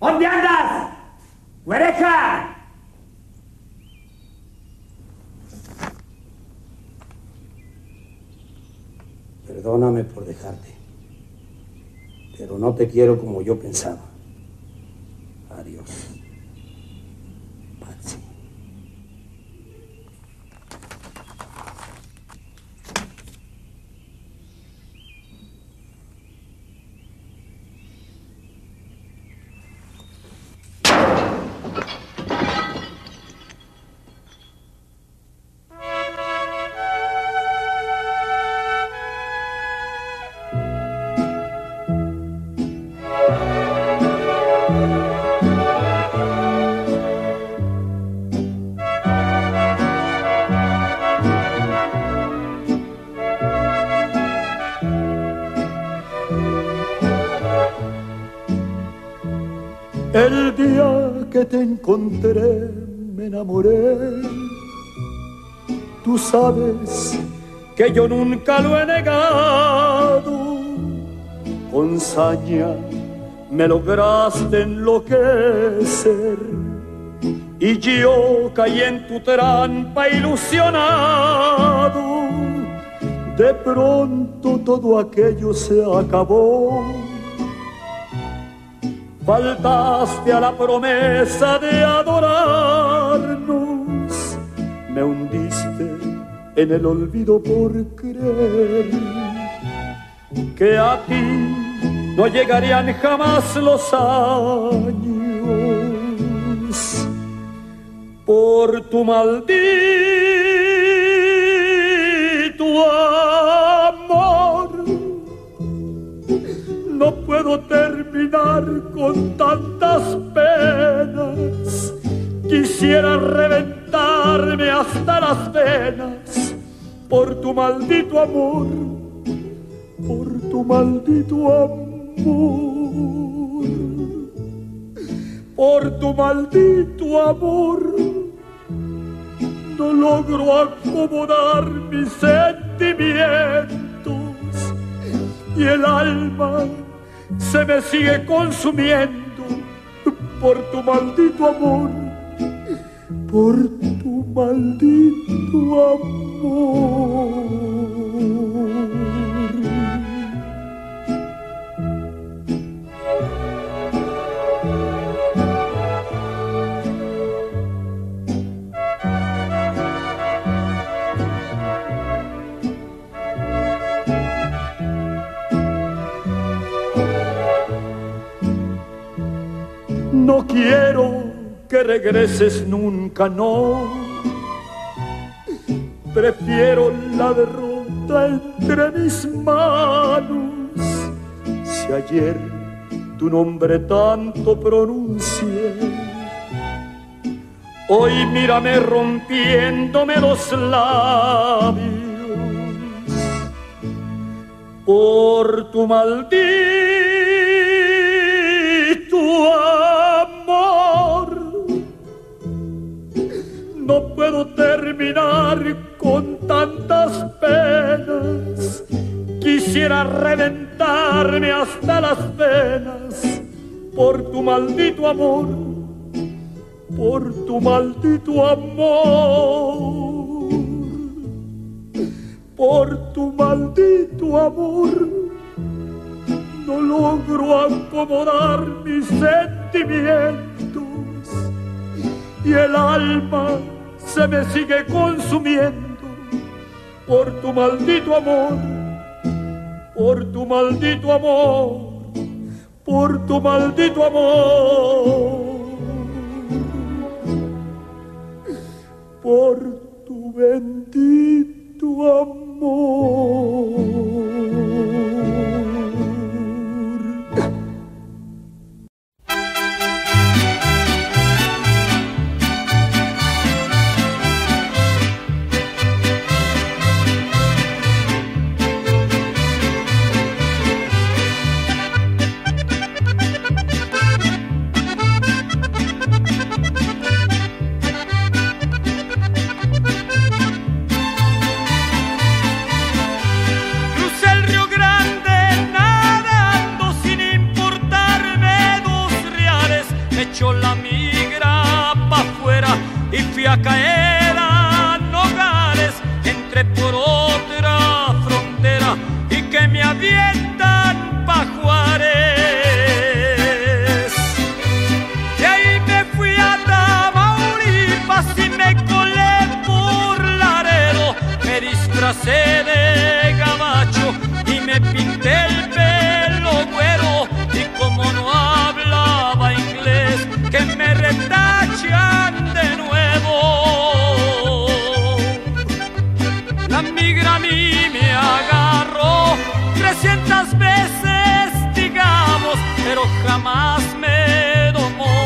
¿Dónde andas? ¡Güereja! Perdóname por dejarte, pero no te quiero como yo pensaba. Adiós. Patsy. El día que te encontré me enamoré. Tú sabes que yo nunca lo he negado. Con saña me lograste enloquecer y yo caí en tu trampa ilusionado. De pronto todo aquello se acabó. Faltaste a la promesa de adorarnos. Me hundiste en el olvido por creer que a ti no llegarían jamás los años. Por tu maldito amor no puedo terminar con tantas penas. Quisiera reventarme hasta las venas por tu maldito amor, por tu maldito amor, por tu maldito amor. No logro acomodar mis sentimientos y el alma se me sigue consumiendo por tu maldito amor, por tu maldito amor. No quiero que regreses nunca, no. Prefiero la derrota entre mis manos. Si ayer tu nombre tanto pronuncié, hoy mírame rompiéndome los labios. Por tu maldito amor no puedo terminar con tantas penas. Quisiera reventarme hasta las venas por tu maldito amor, por tu maldito amor, por tu maldito amor. No logro acomodar mis sentimientos y el alma se me sigue consumiendo por tu maldito amor, por tu maldito amor, por tu maldito amor, por tu bendito amor. fui a caer a Nogales, entré por otra frontera y que me avientan pa' Juárez. De ahí me fui a Tamaulipas y me colé por Laredo, me disfracé de gabacho y me pinté el pelo güero, y como no hablaba inglés, que me retachan de nuevo. La migra a mí me agarró 300 veces, digamos, pero jamás me domó.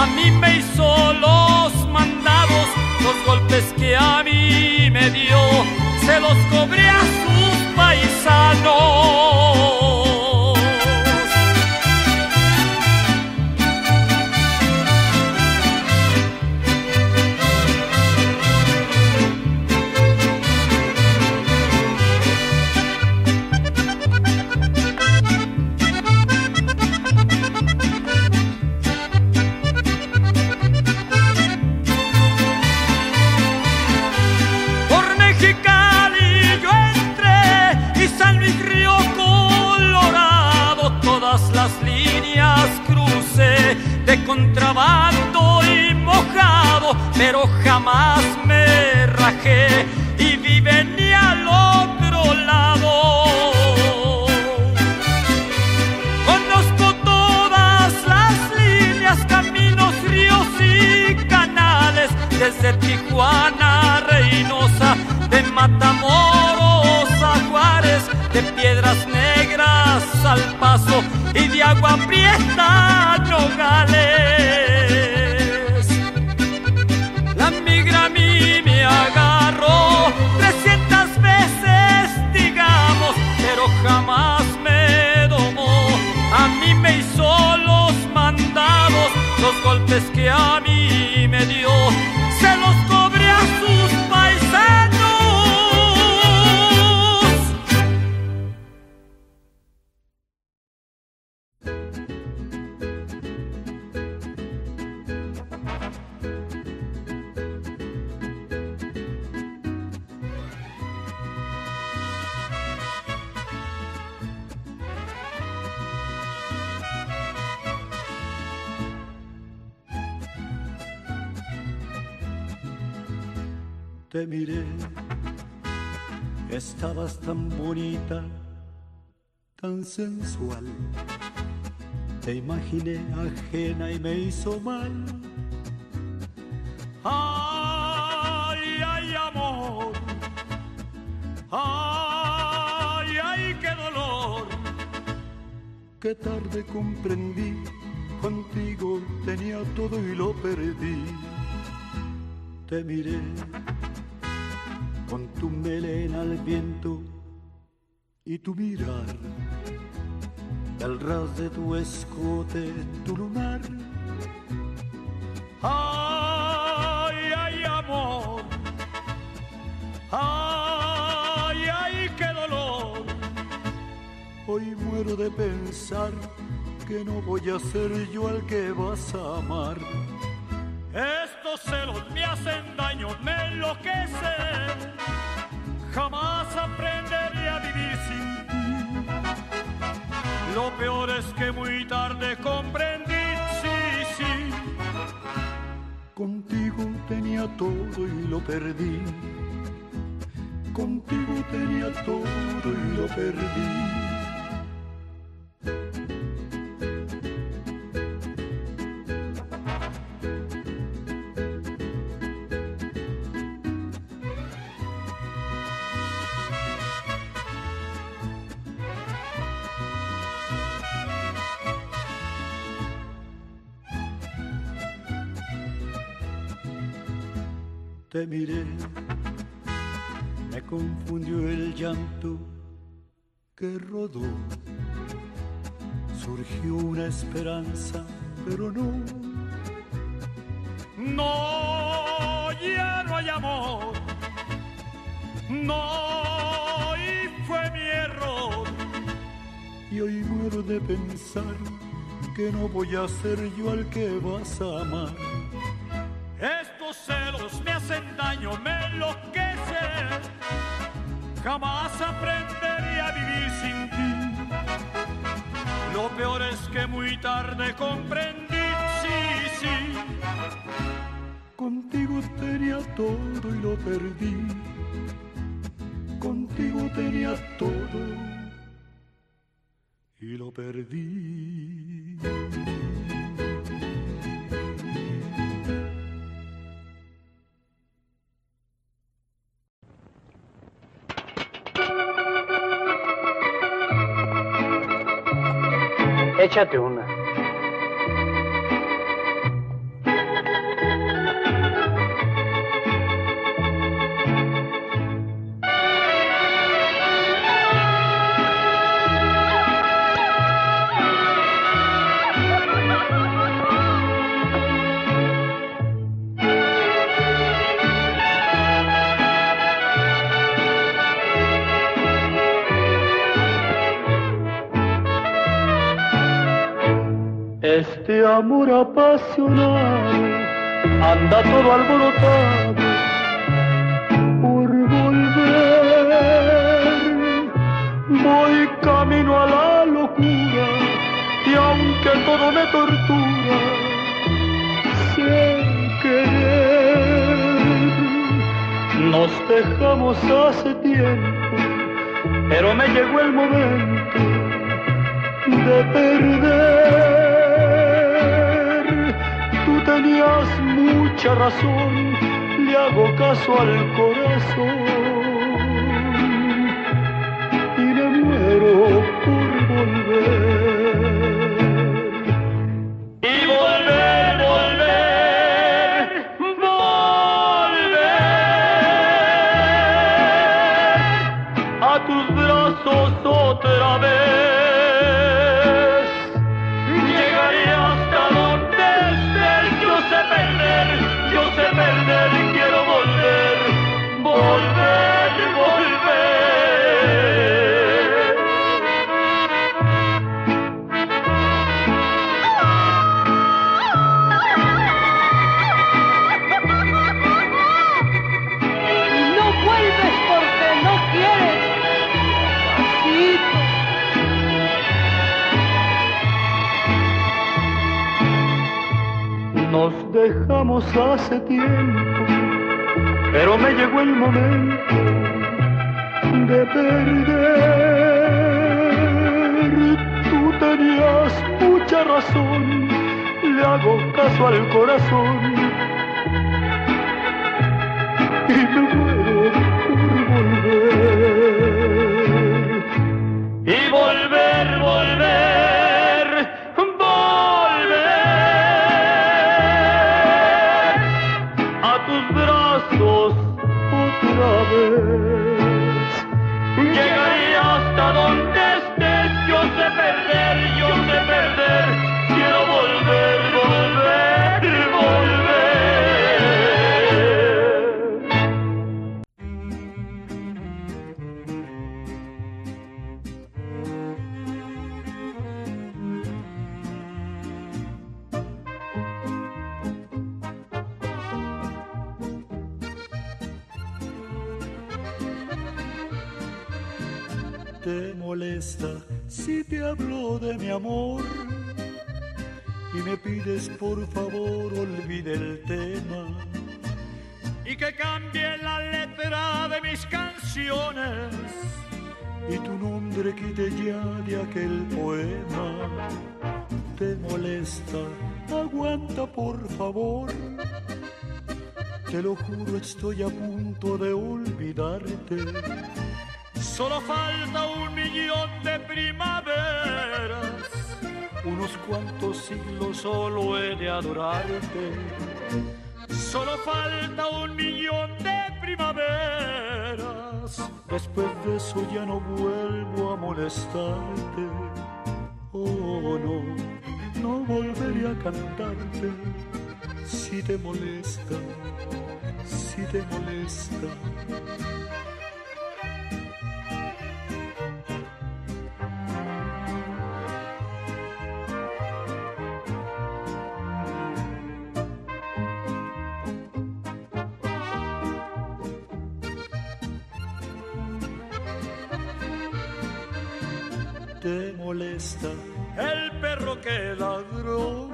A mí me hizo los mandados, los golpes que a mí me dio, se los cobré a sus paisanos. Contrabando y mojado, pero jamás me rajé y vi venir al otro lado. Conozco todas las líneas, caminos, ríos y canales, desde Tijuana a Reynosa, de Matamoros a Juárez, de Piedras Negras al Paso y de Agua Prieta a Nogales. La migra a mí me agarró 300 veces, digamos, pero jamás me domó. A mí me hizo los mandados, los golpes que a mí me dio, se los cobré a sus paisanos. Te miré, estabas tan bonita, tan sensual. Te imaginé ajena y me hizo mal. Ay, ay, amor, ay, ay, qué dolor. Qué tarde comprendí, contigo tenía todo y lo perdí. Te miré con tu melena al viento y tu mirar, al ras de tu escote, tu lunar. Ay, ay, amor, ay, ay, qué dolor. Hoy muero de pensar que no voy a ser yo al que vas a amar. Estos celos me hacen daño, me enloquecen. Jamás aprenderé a vivir sin ti. Lo peor es que muy tarde comprendí, sí, sí. Contigo tenía todo y lo perdí. Contigo tenía todo y lo perdí. Te miré, me confundió el llanto que rodó. Surgió una esperanza, pero no. No, ya no hay amor. No, y fue mi error. Y hoy muero de pensar que no voy a ser yo al que vas a amar. Estos celos labios me hacen daño, me enloquecen. Jamás aprenderé a vivir sin ti. Lo peor es que muy tarde comprendí, sí, sí. Contigo tenía todo y lo perdí. Contigo tenía todo y lo perdí. Échate una. Este amor apasionado anda todo alborotado por volver. Voy camino a la locura y aunque todo me tortura, sin querer nos dejamos hace tiempo, pero me llegó el momento de perder. Tenías mucha razón, le hago caso al corazón y me muero por volver. Y volver, volver, volver a tus brazos otra vez. Dejamos hace tiempo, pero me llegó el momento de perder. Tú tenías mucha razón, le hago caso al corazón y me muero por volver. Y volver, volver. Llegaré hasta donde estés, yo sé perder, quiero volver, volver, Si te hablo de mi amor y me pides por favor olvide el tema y que cambie la letra de mis canciones y tu nombre quite ya de aquel poema. Te molesta, aguanta por favor, te lo juro estoy a punto de olvidarte. Solo falta 1 millón de primaveras, unos cuantos siglos solo he de adorarte. Solo falta 1 millón de primaveras, después de eso ya no vuelvo a molestarte. Oh no, no volveré a cantarte. Si te molesta, si te molesta. te molesta el perro que ladró,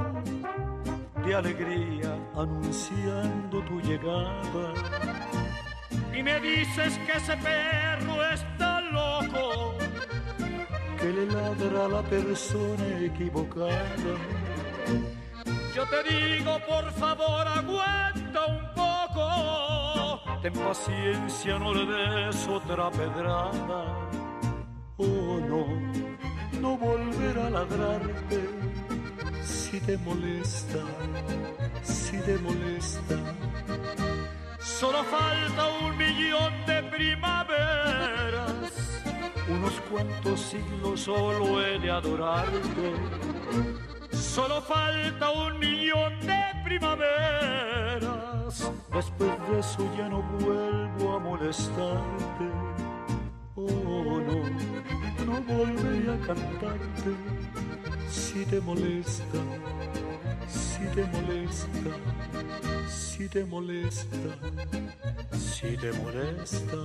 de alegría anunciando tu llegada. Y me dices que ese perro está loco, que le ladra a la persona equivocada. Yo te digo, por favor, aguanta un poco, ten paciencia, no le des otra pedrada. Oh no, no volver a ladrarte, si te molesta, si te molesta. Solo falta 1 millón de primaveras, unos cuantos siglos solo he de adorarte. Solo falta 1 millón de primaveras, después de eso ya no vuelvo a molestarte. Oh no, no volveré a cantarte, si te molesta, si te molesta, si te molesta, si te molesta.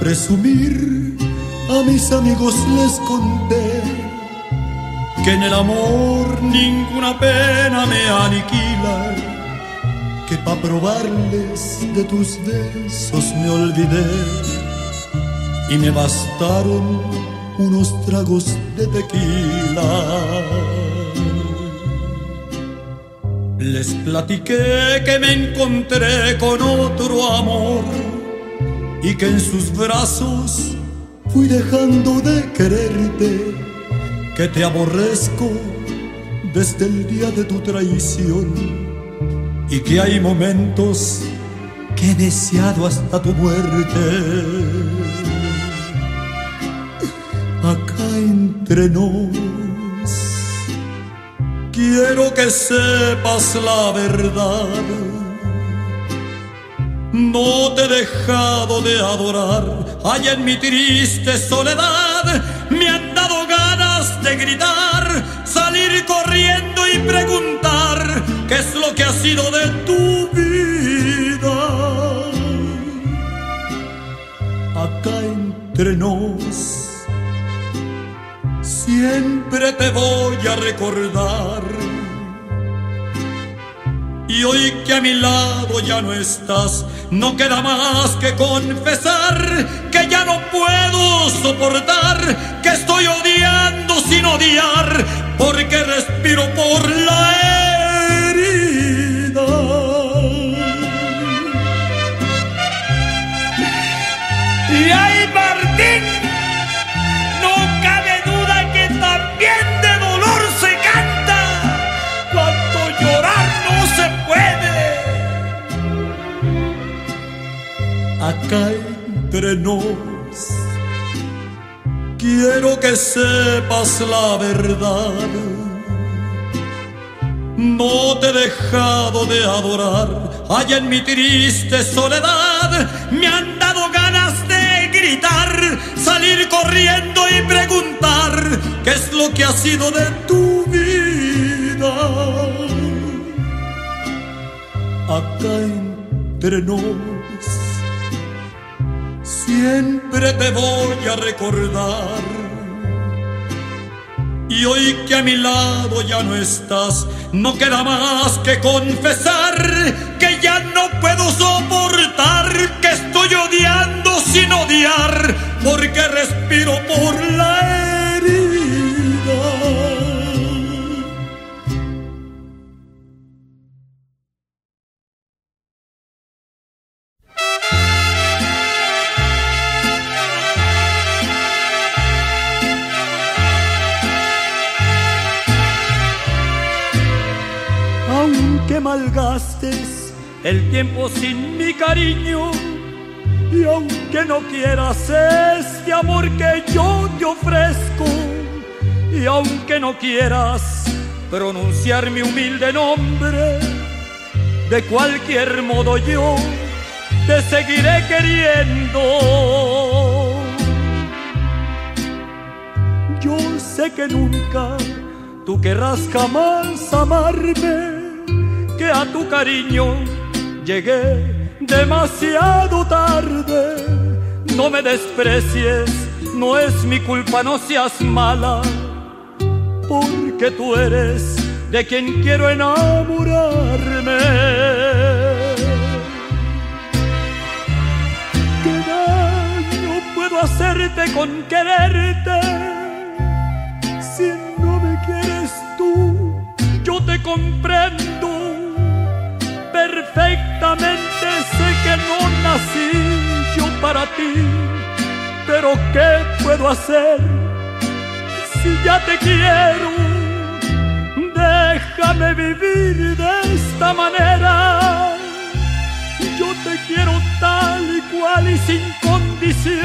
Presumir, a mis amigos les conté que en el amor ninguna pena me aniquila, que pa' probarles de tus besos me olvidé y me bastaron unos tragos de tequila. Les platiqué que me encontré con otro amor y que en sus brazos fui dejando de quererte, que te aborrezco desde el día de tu traición y que hay momentos que he deseado hasta tu muerte. Acá entre nos, quiero que sepas la verdad. No te he dejado de adorar, allá en mi triste soledad me han dado ganas de gritar, salir corriendo y preguntar qué es lo que ha sido de tu vida. Acá entre nos, siempre te voy a recordar. Y hoy que a mi lado ya no estás, no queda más que confesar que ya no puedo soportar, que estoy odiando sin odiar, porque respiro por la herida. Y ahí, Martín, no cabe duda que también de dolor se canta, cuando llorar no se puede. Acá entre nos, quiero que sepas la verdad. No te he dejado de adorar, allá en mi triste soledad me han dado ganas de gritar, salir corriendo y preguntar qué es lo que ha sido de tu vida. Acá entre nos, siempre te voy a recordar. Y hoy que a mi lado ya no estás, no queda más que confesar que ya no puedo soportar, que estoy odiando sin odiar, porque respiro por la herida. Malgastes el tiempo sin mi cariño, y aunque no quieras este amor que yo te ofrezco, y aunque no quieras pronunciar mi humilde nombre, De cualquier modo yo te seguiré queriendo. Yo sé que nunca tú querrás jamás amarme, que a tu cariño llegué demasiado tarde. No me desprecies, no es mi culpa, no seas mala, porque tú eres de quien quiero enamorarme. ¿Qué daño puedo hacerte con quererte? Si no me quieres tú, yo te comprendo perfectamente. Sé que no nací yo para ti, pero ¿qué puedo hacer si ya te quiero? Déjame vivir de esta manera. Yo te quiero tal y cual y sin condiciones,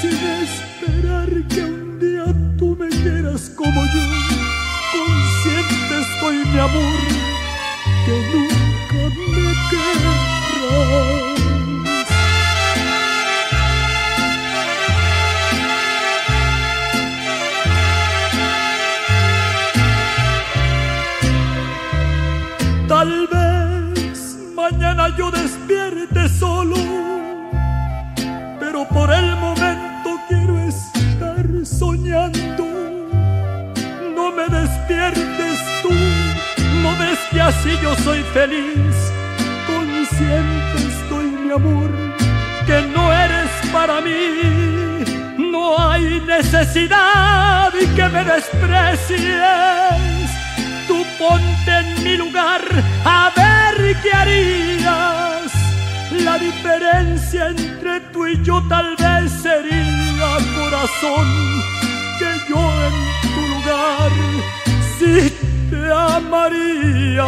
sin esperar que un día tú me quieras como yo. Consciente estoy, mi amor, que nunca me querrás. Tal vez mañana yo despierte solo, pero por el momento quiero estar soñando. No me despiertes tú, no ves que así yo soy feliz. Consciente estoy, mi amor, que no eres para mí. No hay necesidad de que me desprecies. Tú ponte en mi lugar, a ver qué harías. La diferencia entre tú y yo tal vez sería, corazón, que yo en tu lugar sí te amaría.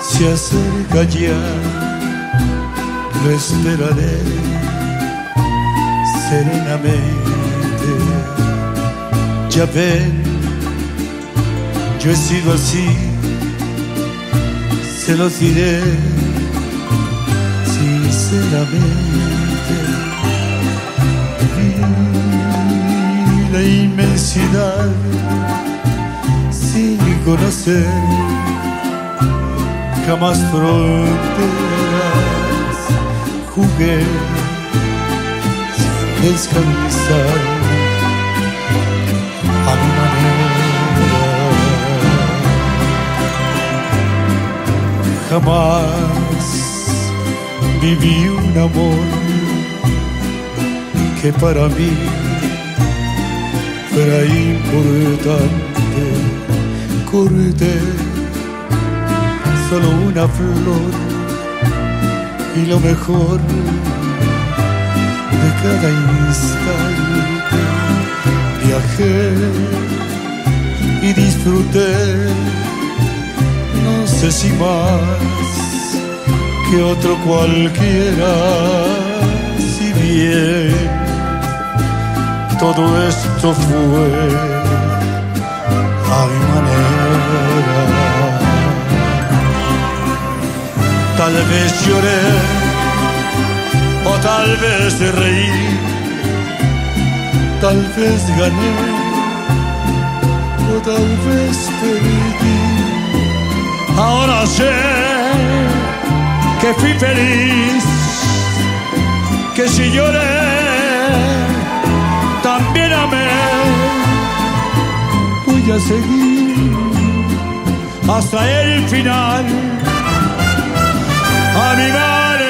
Se acerca ya, lo esperaré serenamente. Ya ven, yo he sido así, se los diré sinceramente. Y la inmensidad sin conocer jamás fronteras, jugué sin descansar a mi manera. Jamás viví un amor que para mí fuera importante. Corté solo una flor y lo mejor de cada instante. Viajé y disfruté, no sé si más que otro cualquiera. Si bien todo esto fue a mi manera. Tal vez lloré o tal vez reí, tal vez gané o tal vez perdí. Ahora sé que fui feliz, que si lloré también amé. Voy a seguir hasta el final a mi manera.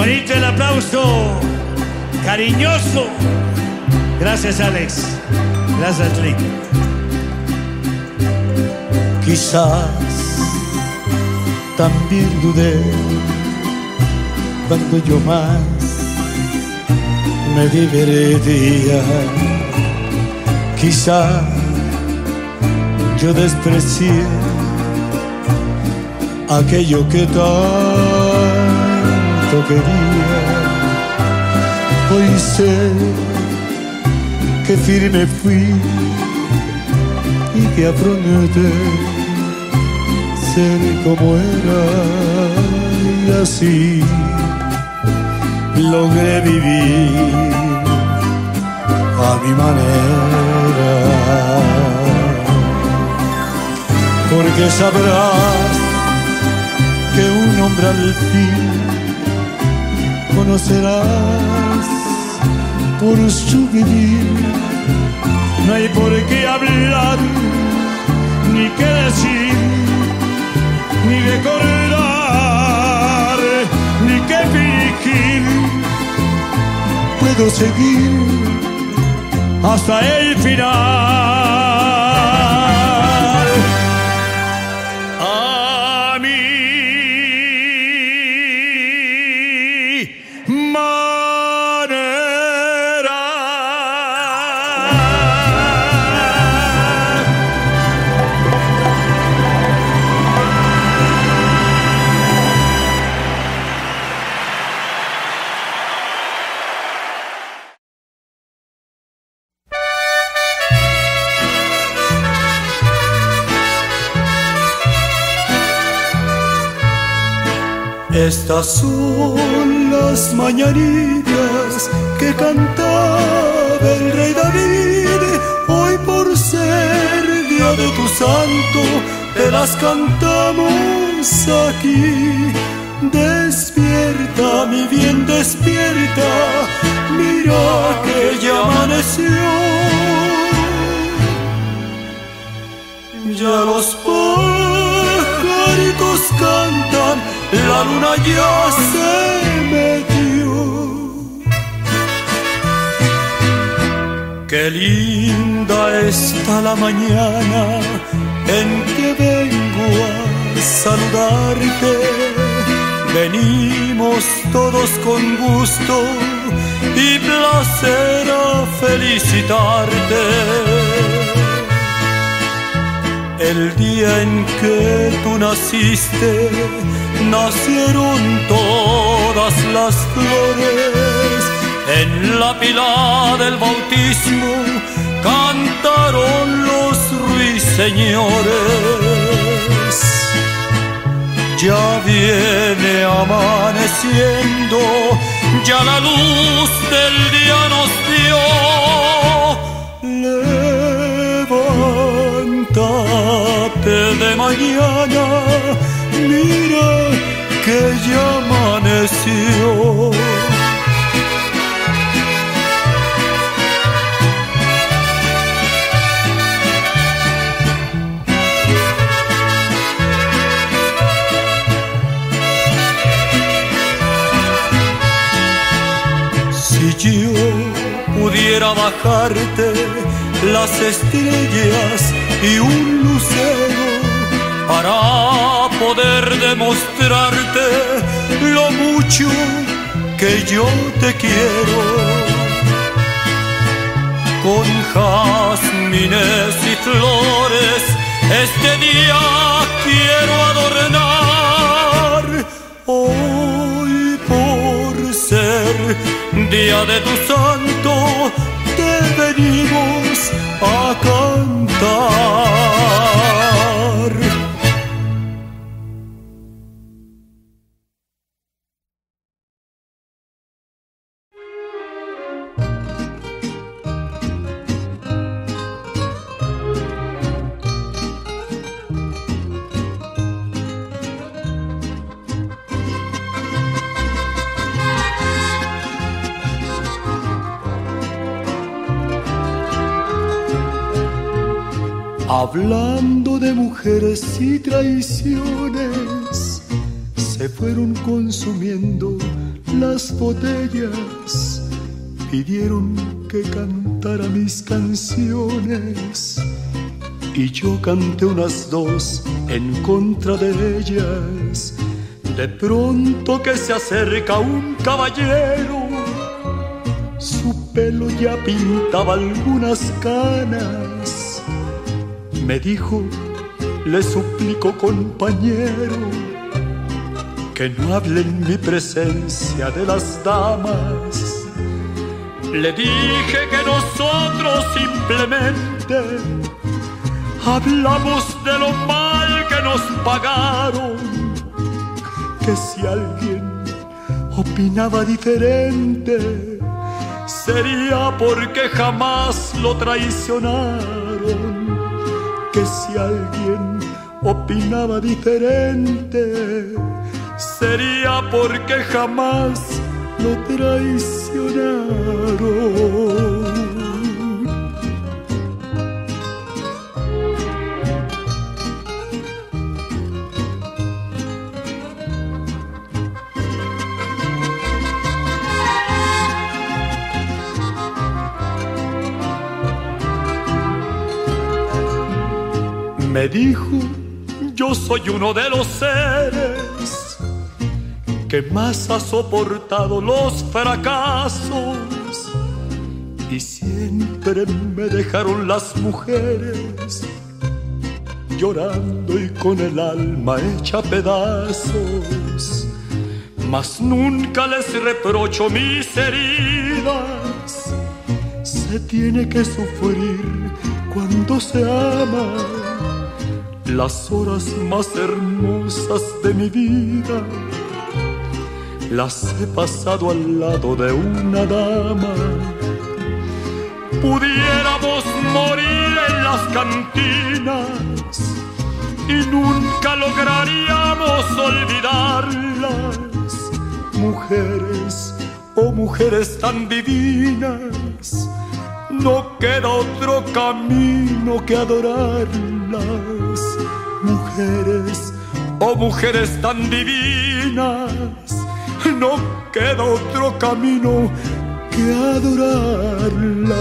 Bonito el aplauso, cariñoso. Gracias, Alex. Gracias, Lick. Quizás también dudé cuando yo más me divertía. Quizás yo desprecié aquello que tanto quería. Hoy sé que firme fui y que afronté ser como era, y así logré vivir a mi manera. Porque sabrás que un hombre al fin conocerás por su vivir. No hay por qué hablar, ni qué decir, ni recordar, ni qué fingir. Puedo seguir hasta el final. A mi manera. Estas son las mañanitas que cantaba el rey David. Hoy por ser día de tu santo te las cantamos aquí. Despierta, mi bien, despierta, mira que ya amaneció. Ya los pajaritos cantan, la luna ya se metió. Qué linda está la mañana en que vengo a saludarte. Venimos todos con gusto y placer a felicitarte. El día en que tú naciste nacieron todas las flores. En la pila del bautismo cantaron los ruiseñores. Ya viene amaneciendo, ya la luz del día nos dio. Levántate de mañana, mira que ya amaneció. Si yo pudiera bajarte las estrellas y un lucero para poder demostrarte lo mucho que yo te quiero, con jazmines y flores este día quiero adornar. Hoy por ser día de tu santo te venimos a cantar. Hablando de mujeres y traiciones, se fueron consumiendo las botellas pidieron que cantara mis canciones y yo canté unas dos en contra de ellas. De pronto que se acerca un caballero, su pelo ya pintaba algunas canas. Me dijo, le suplico compañero, que no hable en mi presencia de las damas. Le dije que nosotros simplemente hablamos de lo mal que nos pagaron, que si alguien opinaba diferente sería porque jamás lo traicionaron, que si alguien opinaba diferente sería porque jamás lo traicionaron. Me dijo, yo soy uno de los seres que más ha soportado los fracasos y siempre me dejaron las mujeres llorando y con el alma hecha pedazos, mas nunca les reprocho mis heridas. Se tiene que sufrir cuando se ama. Las horas más hermosas de mi vida las he pasado al lado de una dama. Pudiéramos morir en las cantinas y nunca lograríamos olvidarlas. Mujeres, oh mujeres tan divinas, no queda otro camino que adorarlas. Mujeres, oh mujeres tan divinas, no queda otro camino que adorarlas.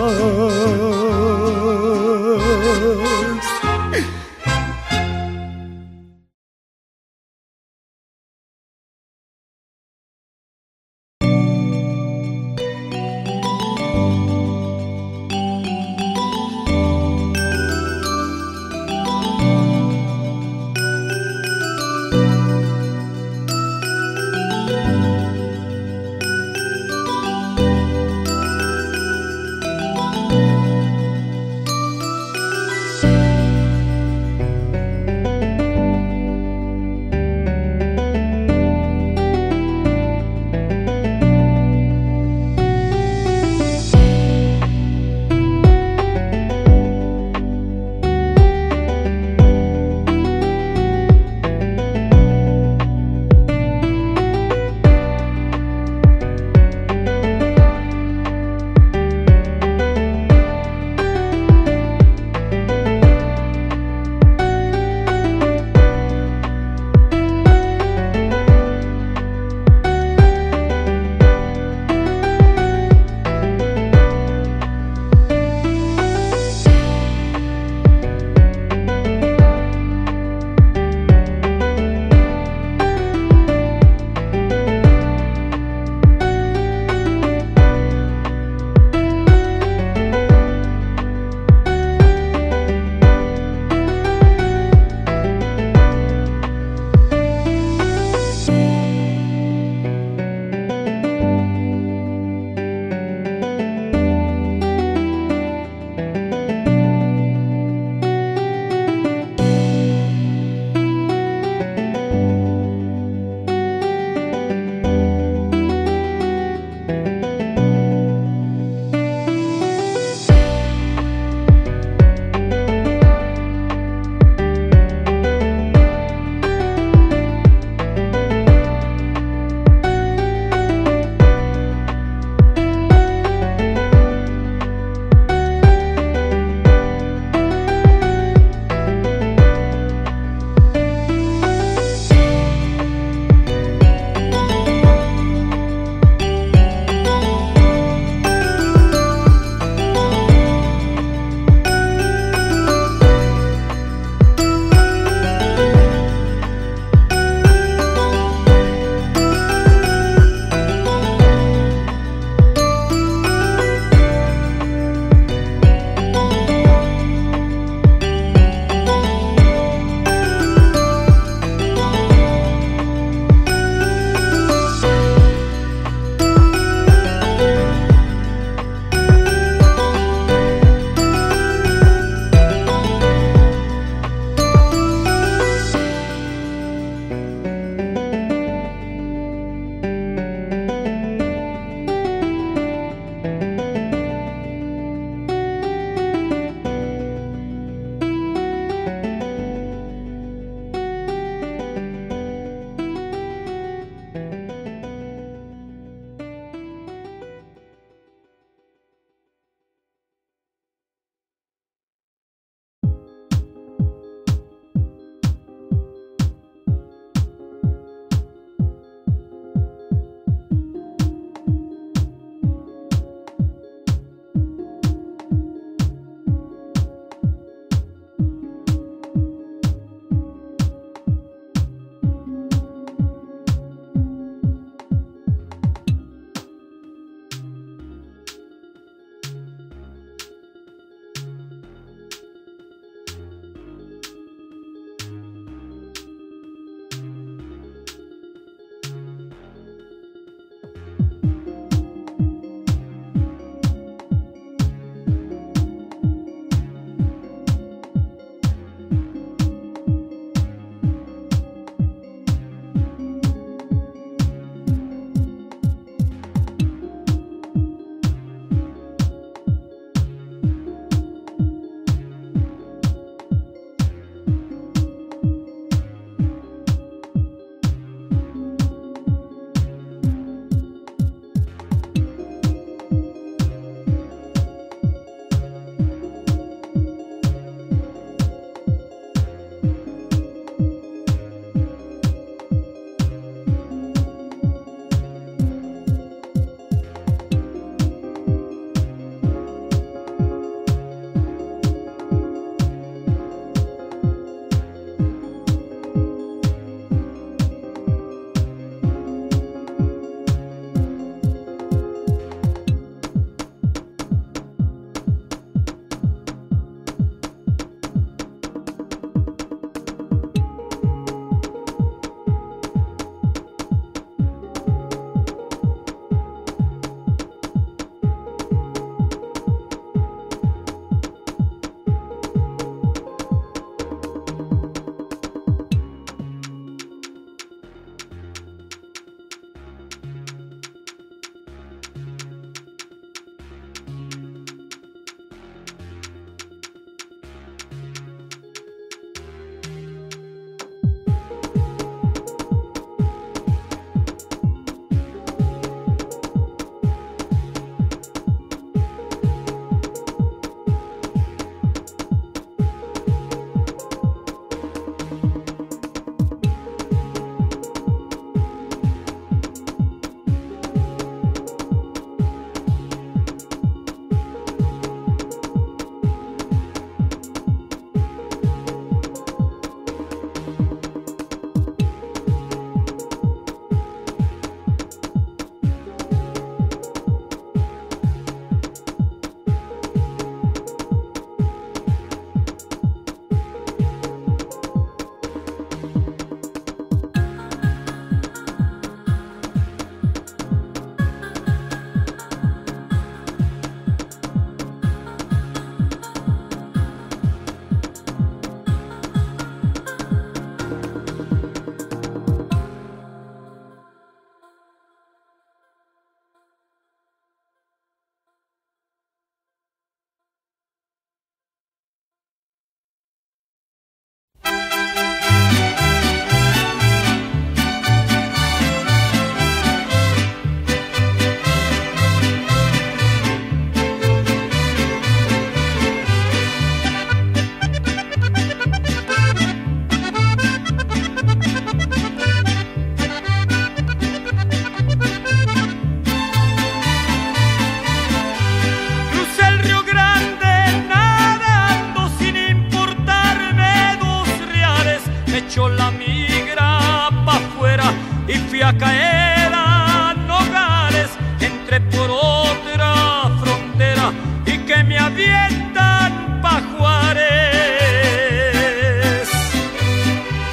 ya caerán hogares, entré por otra frontera y que me avientan pa' Juárez.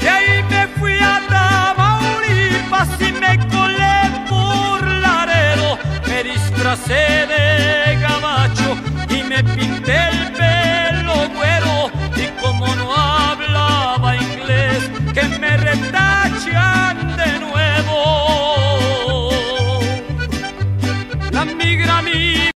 De ahí me fui a Tamaulipas y me colé por Laredo, me disfracé de